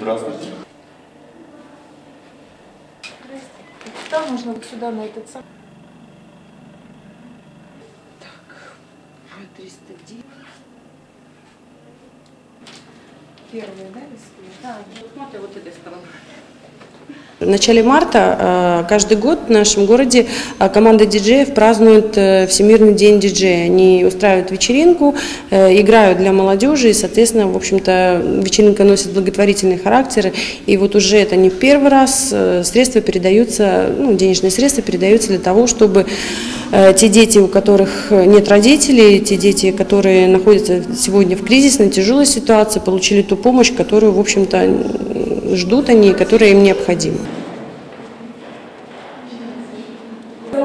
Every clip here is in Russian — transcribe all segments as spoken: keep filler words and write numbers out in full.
Здравствуйте. Здравствуйте. Там нужно вот сюда, на этот самый. Так, триста девять. Первые, да, рисунки? Да, смотри, вот этой стороны. В начале марта каждый год в нашем городе команда диджеев празднует Всемирный день диджея. Они устраивают вечеринку, играют для молодежи и, соответственно, в общем-то, вечеринка носит благотворительный характер. И вот уже это не в первый раз, средства передаются, ну, денежные средства передаются для того, чтобы те дети, у которых нет родителей, те дети, которые находятся сегодня в кризисной, тяжелой ситуации, получили ту помощь, которую, в общем-то, ждут они, которая им необходима. Мы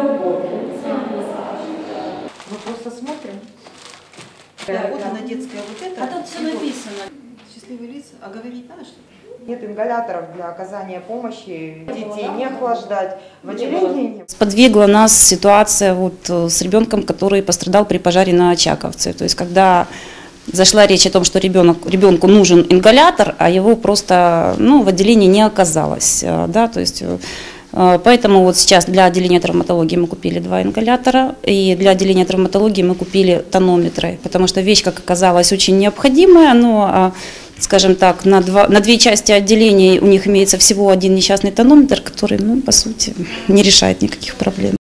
просто смотрим. Да, вот она детская, вот это. А тут все написано. Счастливые лица. А говорить надо что-то? Нет ингаляторов для оказания помощи, детей не охлаждать. Сподвигла нас ситуация вот с ребенком, который пострадал при пожаре на Очаковце. То есть когда зашла речь о том, что ребенок, ребенку нужен ингалятор, а его просто ну, в отделении не оказалось. Да? То есть, поэтому вот сейчас для отделения травматологии мы купили два ингалятора, и для отделения травматологии мы купили тонометры, потому что вещь, как оказалось, очень необходимая, но, скажем так, на, два, на две части отделений у них имеется всего один несчастный тонометр, который, ну, по сути, не решает никаких проблем.